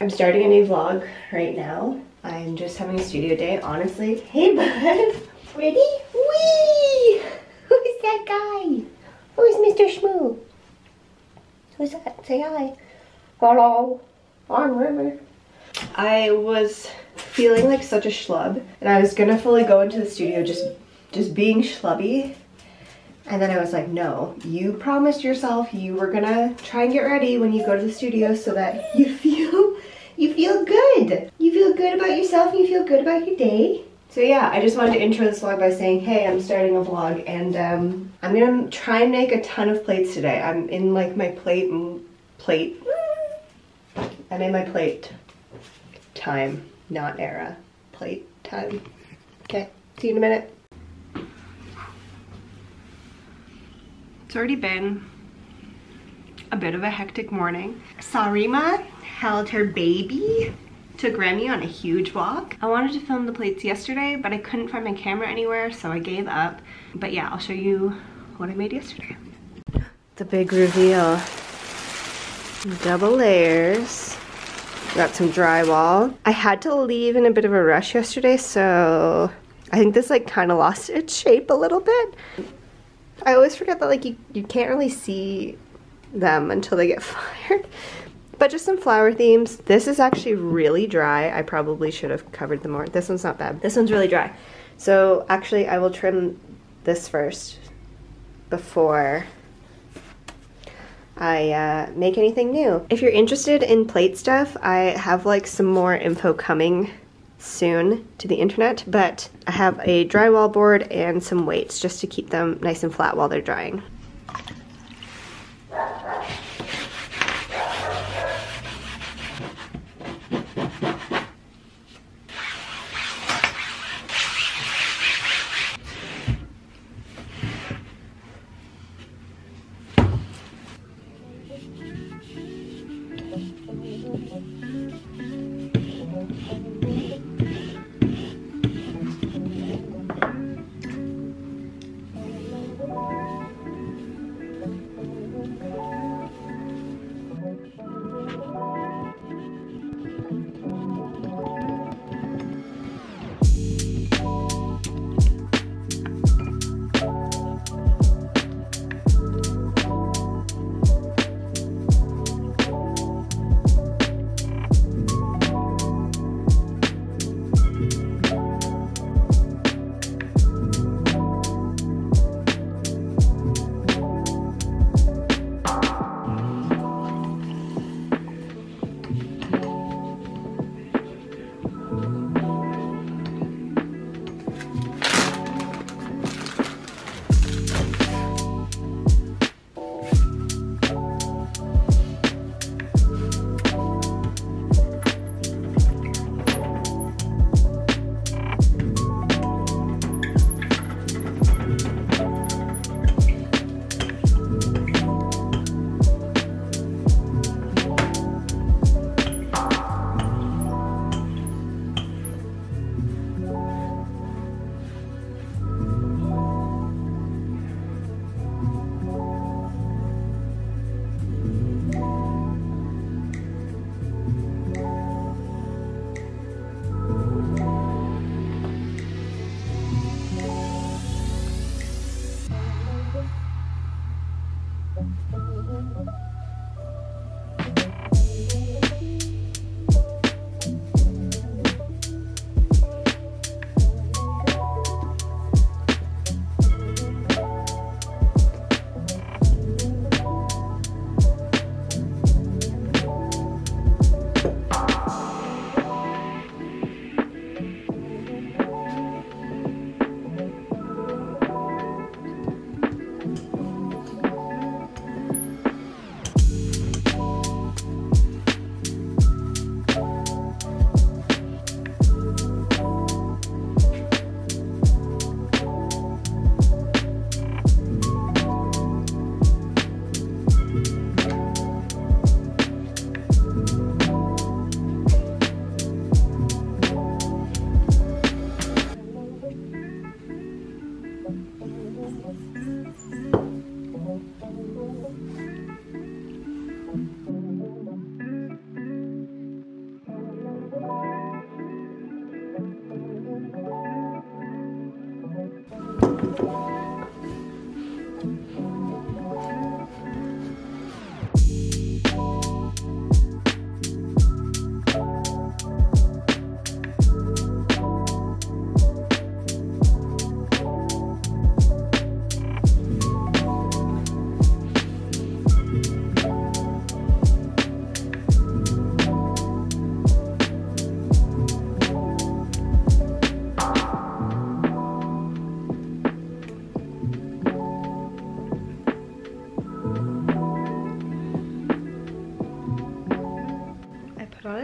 I'm starting a new vlog right now. I'm just having a studio day, honestly. Hey, bud. Ready? Whee! Who is that guy? Who is Mr. Schmoo? Who's that? Say hi. Hello. I'm Remy. I was feeling like such a schlub, and I was gonna fully go into the studio just being schlubby. And then I was like, no, you promised yourself you were gonna try and get ready when you go to the studio so that you feel good. You feel good about yourself and you feel good about your day. So yeah, I just wanted to intro this vlog by saying, hey, I'm starting a vlog and I'm gonna try and make a ton of plates today. I'm in like my plate. I'm in my plate time, not era. Plate time. Okay, see you in a minute. It's already been a bit of a hectic morning. Sarima held her baby, took Remy on a huge walk. I wanted to film the plates yesterday, but I couldn't find my camera anywhere, so I gave up. But yeah, I'll show you what I made yesterday. The big reveal. Double layers. Got some drywall. I had to leave in a bit of a rush yesterday, so I think this like kind of lost its shape a little bit. I always forget that like you can't really see them until they get fired. But just some flower themes. This is actually really dry. I probably should have covered them more. This one's not bad. This one's really dry. So actually I will trim this first before I make anything new. If you're interested in plate stuff, I have like some more info coming soon to the internet, but I have a drywall board and some weights just to keep them nice and flat while they're drying.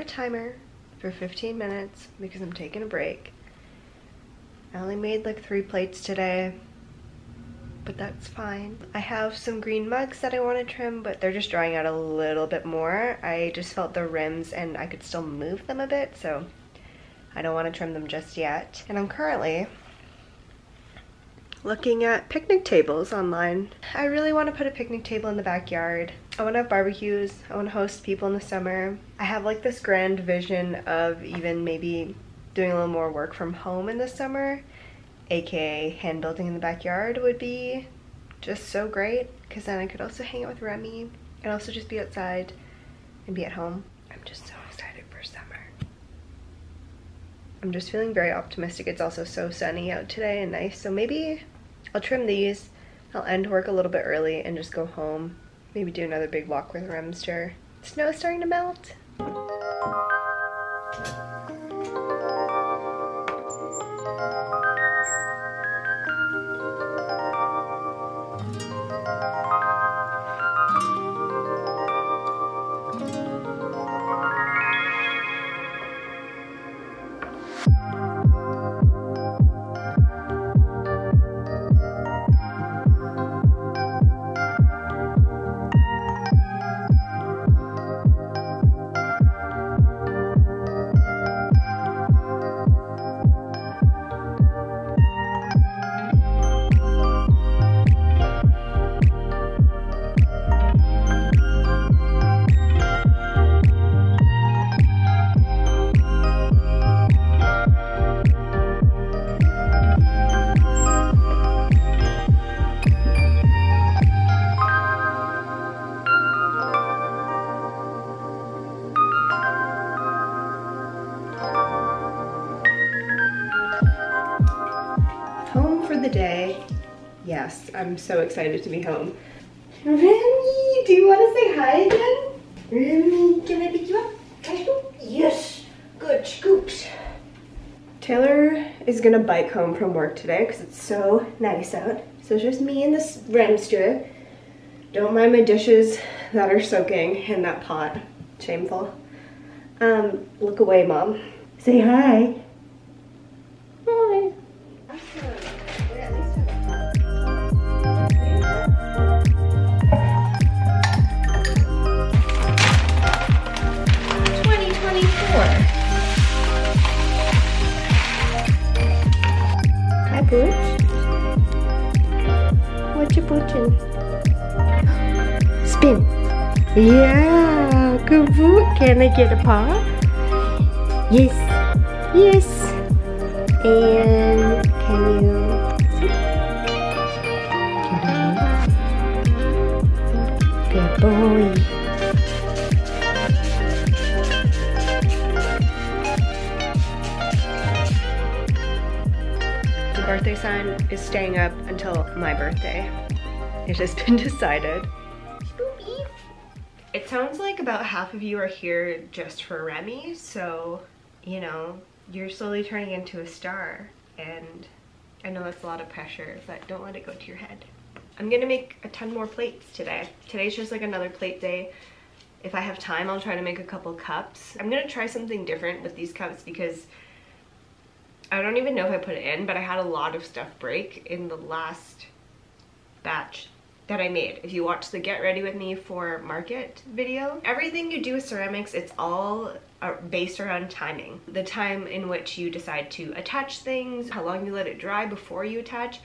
my timer for 15 minutes because I'm taking a break. I only made like 3 plates today, but that's fine. I have some green mugs that I want to trim, but they're just drying out a little bit more. I just felt the rims and I could still move them a bit, so I don't want to trim them just yet. And I'm currently looking at picnic tables online. I really want to put a picnic table in the backyard. I want to have barbecues. I want to host people in the summer. I have like this grand vision of even maybe doing a little more work from home in the summer, aka hand building in the backyard would be just so great, because then I could also hang out with Remy and also just be outside and be at home. I'm just so excited for summer. I'm just feeling very optimistic. It's also so sunny out today and nice, so maybe I'll trim these. I'll end work a little bit early and just go home. Maybe do another big walk with Remster. Snow is starting to melt. Yes, I'm so excited to be home. Remy, do you want to say hi again? Remy, can I pick you up? Can I scoop? Yes, good scoops. Taylor is gonna bike home from work today because it's so nice out. So it's just me and this Remster. Don't mind my dishes that are soaking in that pot. Shameful. Look away, Mom. Say hi. Hi. Hi, Brooch. What you putting? Spin. Yeah, good boy. Can I get a paw? Yes, yes. And can you sit? Good boy. Birthday sign is staying up until my birthday. It has been decided. Spoopy. It sounds like about half of you are here just for Remy, so you know, you're slowly turning into a star, and I know that's a lot of pressure, but don't let it go to your head. I'm gonna make a ton more plates today. Today's just like another plate day. If I have time, I'll try to make a couple cups. I'm gonna try something different with these cups because I don't even know if I put it in, but I had a lot of stuff break in the last batch that I made. If you watch the Get Ready With Me for Market video, everything you do with ceramics, it's all based around timing. The time in which you decide to attach things, how long you let it dry before you attach,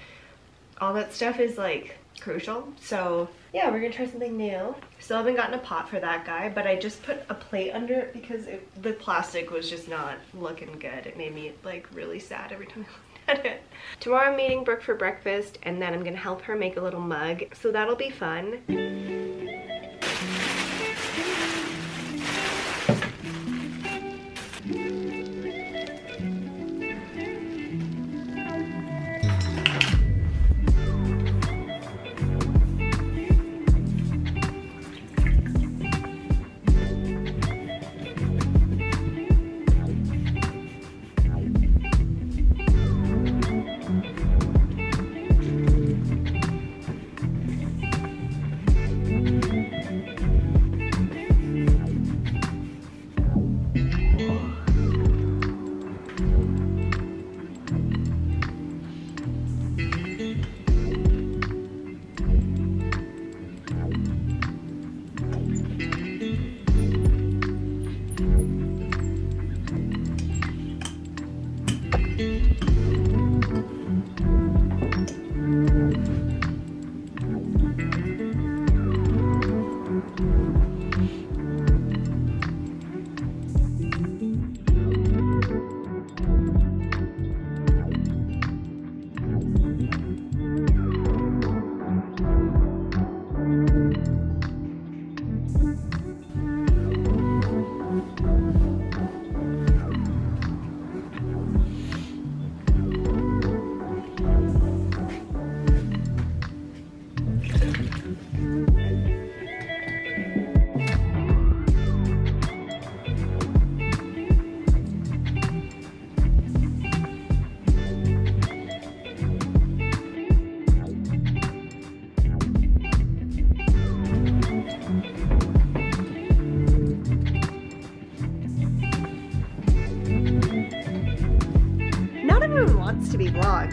all that stuff is like crucial. So yeah, we're gonna try something new. Still haven't gotten a pot for that guy, but I just put a plate under it because the plastic was just not looking good. It made me like really sad every time I looked at it. Tomorrow I'm meeting Brooke for breakfast, and then I'm gonna help her make a little mug, so that'll be fun.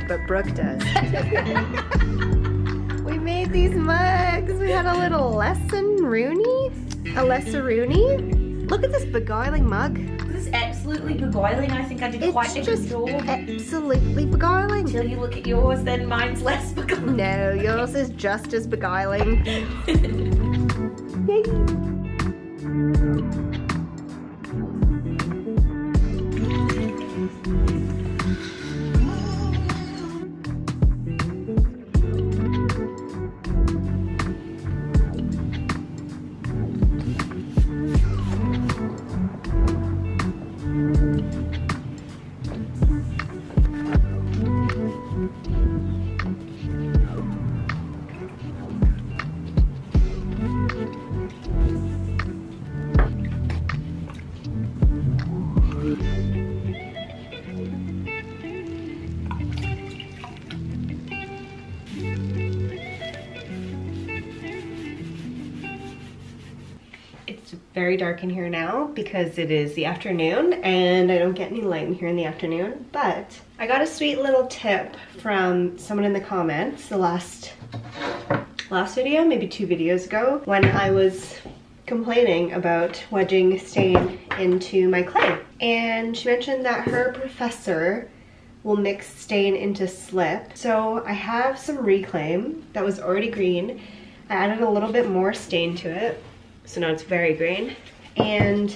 but Brooke does. We made these mugs. We had a little lessonroony. A lessonroony. Look at this beguiling mug. This is absolutely beguiling. I think I did quite a good job. Absolutely beguiling. Till you look at yours, then mine's less beguiling. No, yours is just as beguiling. Yay. Very dark in here now because it is the afternoon and I don't get any light in here in the afternoon, but I got a sweet little tip from someone in the comments the last video, maybe 2 videos ago, when I was complaining about wedging stain into my clay. And she mentioned that her professor will mix stain into slip. So I have some reclaim that was already green. I added a little bit more stain to it. So now it's very green, and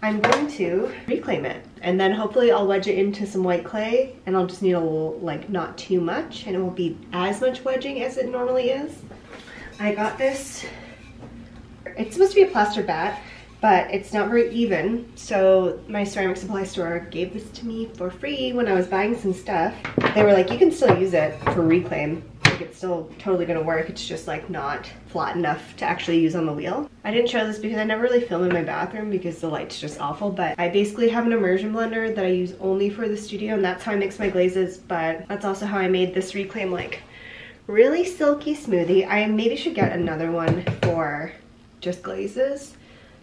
I'm going to reclaim it, and then hopefully I'll wedge it into some white clay, and I'll just need a little, like, not too much, and it won't be as much wedging as it normally is. I got this, it's supposed to be a plaster bat, but it's not very even, so my ceramic supply store gave this to me for free when I was buying some stuff. They were like, you can still use it for reclaim. It's still totally gonna work, it's just like not flat enough to actually use on the wheel. I didn't show this because I never really film in my bathroom because the light's just awful, but I basically have an immersion blender that I use only for the studio, and that's how I mix my glazes, but that's also how I made this reclaim, like, really silky smoothie. I maybe should get another one for just glazes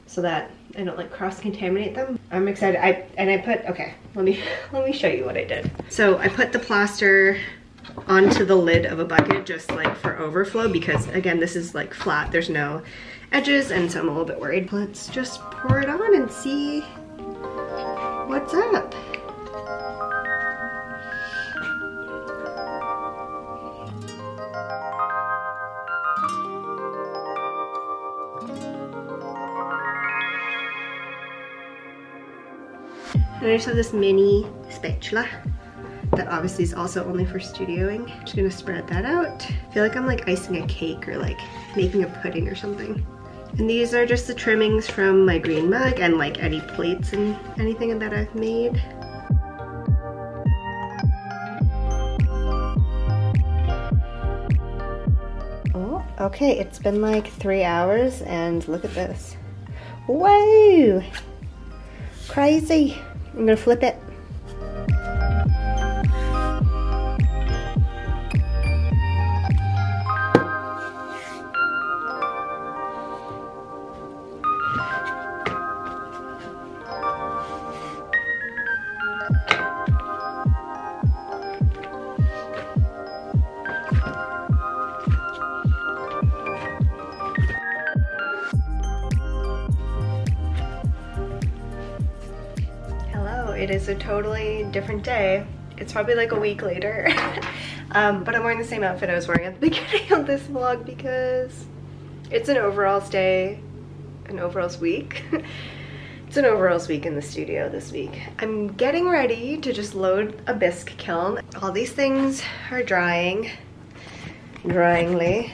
so that I don't like cross-contaminate them. I'm excited. I put, okay, let me show you what I did. So I put the plaster onto the lid of a bucket just like for overflow, because again this is like flat, there's no edges, and so I'm a little bit worried. Let's just pour it on and see what's up. And I just have this mini spatula that obviously is also only for studioing. Just gonna spread that out. I feel like I'm like icing a cake or like making a pudding or something. And these are just the trimmings from my green mug and like any plates and anything that I've made. Oh, okay, it's been like 3 hours and look at this. Whoa! Crazy. I'm gonna flip it. It is a totally different day. It's probably like a week later. But I'm wearing the same outfit I was wearing at the beginning of this vlog because it's an overalls day, an overalls week. It's an overalls week in the studio this week. I'm getting ready to just load a bisque kiln. All these things are drying, dryingly.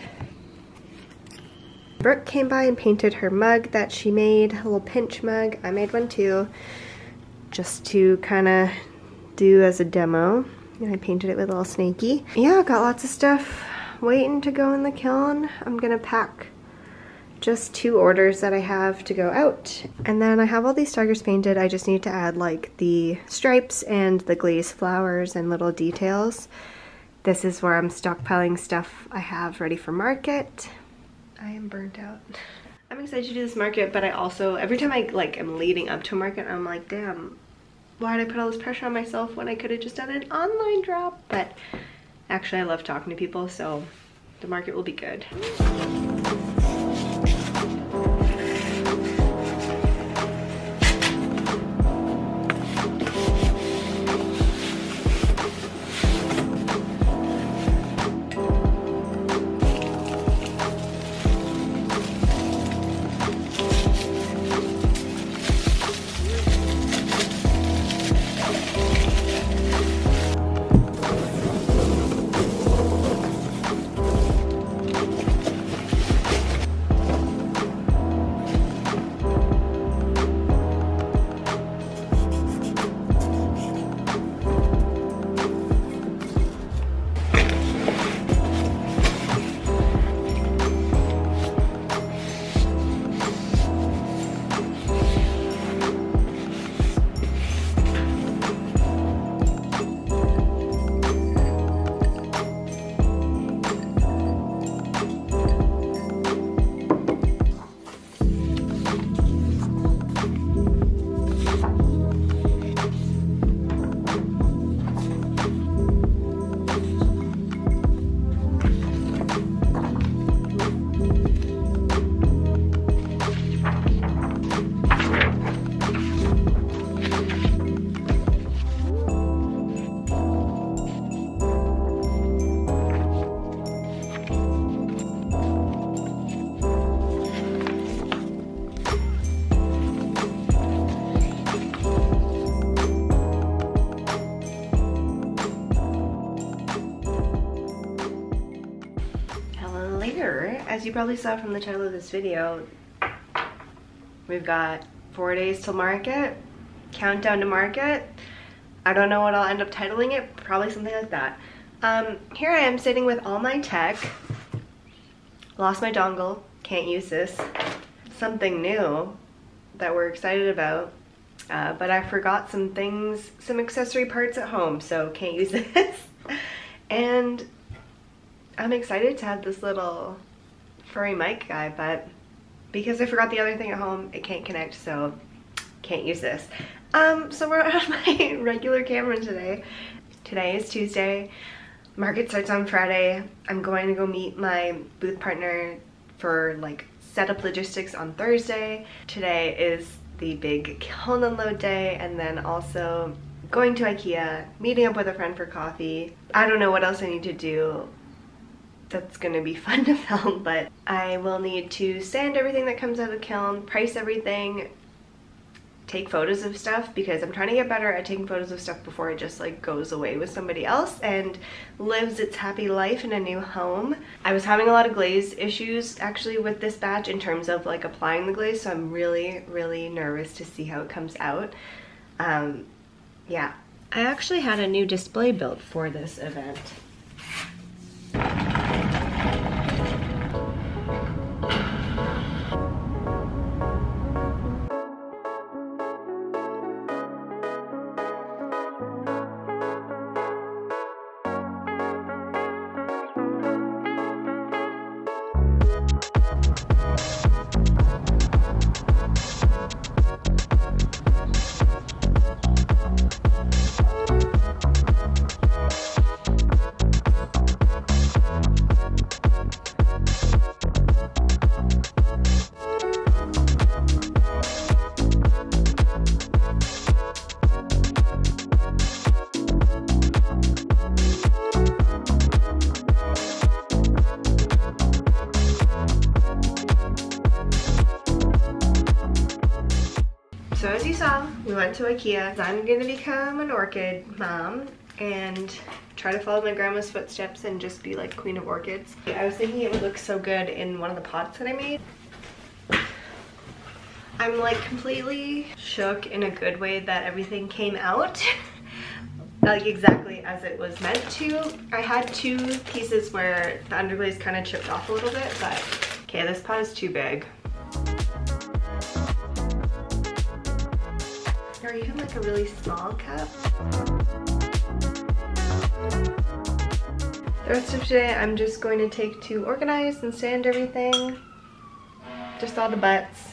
Brooke came by and painted her mug that she made, a little pinch mug. I made one too, just to kind of do as a demo. And I painted it with a little snaky. Yeah, got lots of stuff waiting to go in the kiln. I'm gonna pack just 2 orders that I have to go out. And then I have all these tigers painted. I just need to add like the stripes and the glazed flowers and little details. This is where I'm stockpiling stuff I have ready for market. I am burnt out. I'm excited to do this market, but I also, every time I like am leading up to a market, I'm like, damn, why did I put all this pressure on myself when I could have just done an online drop? But actually, I love talking to people, so the market will be good. As you probably saw from the title of this video, we've got 4 days till market, countdown to market. I don't know what I'll end up titling it, probably something like that. Here I am sitting with all my tech. Lost my dongle, can't use this. Something new that we're excited about, but I forgot some things, some accessory parts at home, so can't use this. And I'm excited to have this little furry mic guy, but because I forgot the other thing at home, it can't connect, so can't use this. So we're on my regular camera today. Today is Tuesday. Market starts on Friday. I'm going to go meet my booth partner for like setup logistics on Thursday. Today is the big kiln unload day, and then also going to IKEA, meeting up with a friend for coffee. I don't know what else I need to do. That's gonna be fun to film, but I will need to sand everything that comes out of the kiln, price everything, take photos of stuff, because I'm trying to get better at taking photos of stuff before it just like goes away with somebody else and lives its happy life in a new home. I was having a lot of glaze issues actually with this batch in terms of like applying the glaze, so I'm really nervous to see how it comes out. Yeah, I actually had a new display built for this event. So as you saw, we went to IKEA. I'm gonna become an orchid mom and try to follow my grandma's footsteps and just be like queen of orchids. I was thinking it would look so good in one of the pots that I made. I'm like completely shook in a good way that everything came out like exactly as it was meant to. I had two pieces where the underglaze kind of chipped off a little bit, but okay, this pot is too big. Or even like a really small cup. The rest of today I'm just going to take to organize and sand everything. Just all the butts.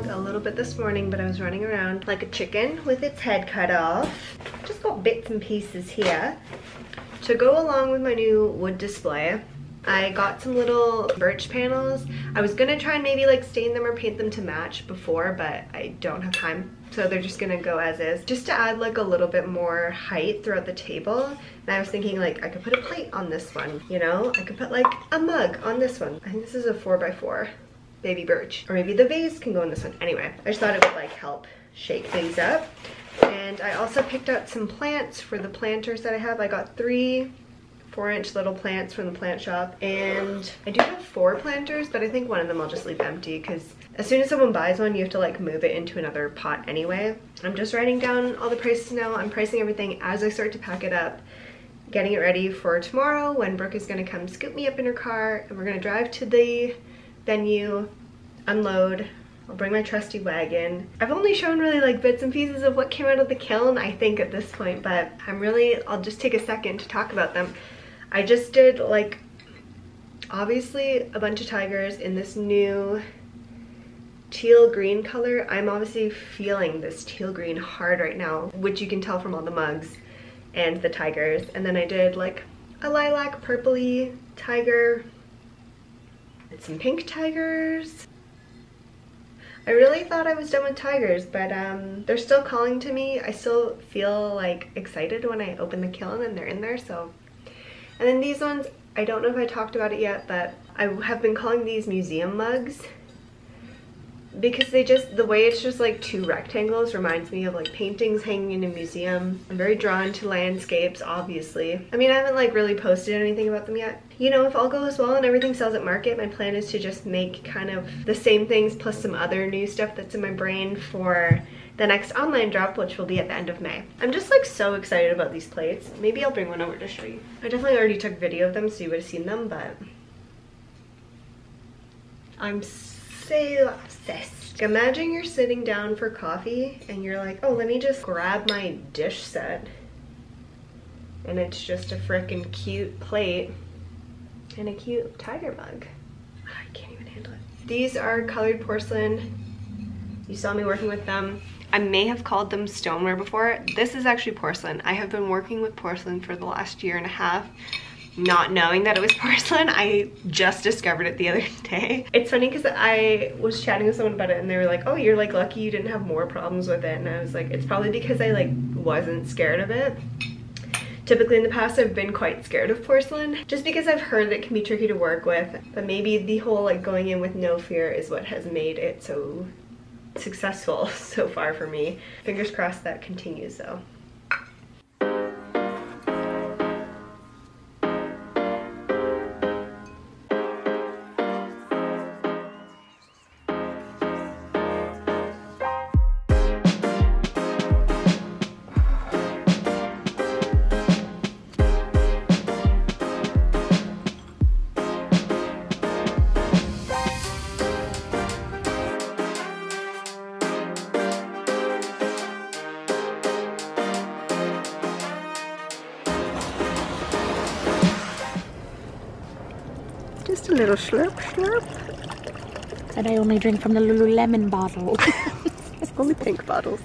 vlog a little bit this morning, but I was running around like a chicken with its head cut off. Just got bits and pieces here. To go along with my new wood display, I got some little birch panels. I was gonna try and maybe like stain them or paint them to match before, but I don't have time. So they're just gonna go as is. Just to add like a little bit more height throughout the table. And I was thinking like I could put a plate on this one, you know? I could put like a mug on this one. I think this is a 4x4 baby birch. Or maybe the vase can go in this one. Anyway, I just thought it would like help shake things up. And I also picked out some plants for the planters that I have. I got 3 4-inch little plants from the plant shop, and I do have 4 planters, but I think one of them I'll just leave empty because as soon as someone buys one you have to like move it into another pot anyway. I'm just writing down all the prices now. I'm pricing everything as I start to pack it up, getting it ready for tomorrow when Brooke is going to come scoop me up in her car and we're going to drive to the venue, unload. I'll bring my trusty wagon. I've only shown really like bits and pieces of what came out of the kiln I think at this point, but I'll just take a second to talk about them. I just did like obviously a bunch of tigers in this new teal green color. I'm obviously feeling this teal green hard right now, which you can tell from all the mugs and the tigers. And then I did like a lilac purpley tiger and some pink tigers. I really thought I was done with tigers, but they're still calling to me. I still feel like excited when I open the kiln and they're in there, so. And then these ones, I don't know if I talked about it yet, but I have been calling these museum mugs because they just, the way it's just like 2 rectangles reminds me of like paintings hanging in a museum. I'm very drawn to landscapes, obviously. I mean, I haven't like really posted anything about them yet. You know, if all goes well and everything sells at market, my plan is to just make kind of the same things plus some other new stuff that's in my brain for the next online drop, which will be at the end of May. I'm just like so excited about these plates. Maybe I'll bring one over to show you. I definitely already took video of them, so you would have seen them, but I'm so obsessed. Imagine you're sitting down for coffee and you're like, oh, let me just grab my dish set. And it's just a frickin' cute plate and a cute tiger mug. I can't even handle it. These are colored porcelain. You saw me working with them. I may have called them stoneware before. This is actually porcelain. I have been working with porcelain for the last 1.5 years. Not knowing that it was porcelain, I just discovered it the other day. It's funny because I was chatting with someone about it and they were like, oh, you're like lucky you didn't have more problems with it. And I was like, it's probably because I like wasn't scared of it. Typically in the past, I've been quite scared of porcelain just because I've heard that it can be tricky to work with, but maybe the whole like going in with no fear is what has made it so successful so far for me. Fingers crossed that continues though. Just a little slurp, slurp. And I only drink from the Lululemon bottle. It's only pink bottles.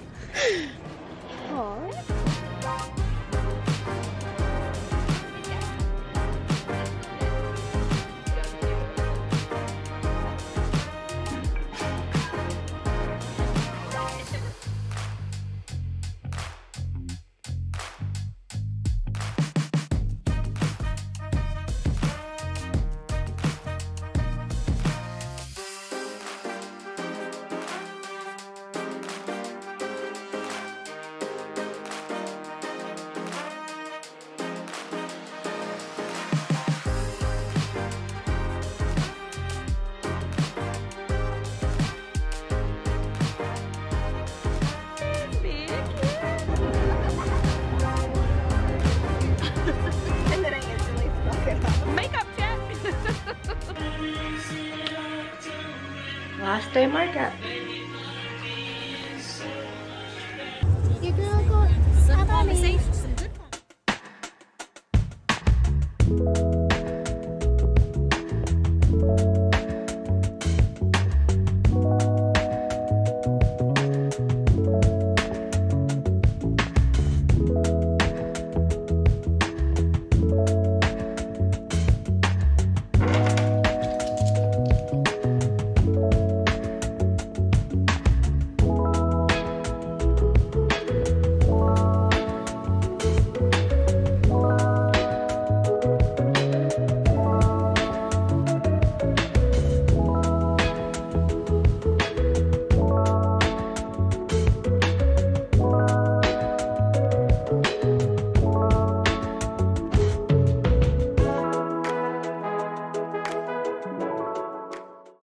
Last day markup. Your girl got some conversations, some good ones.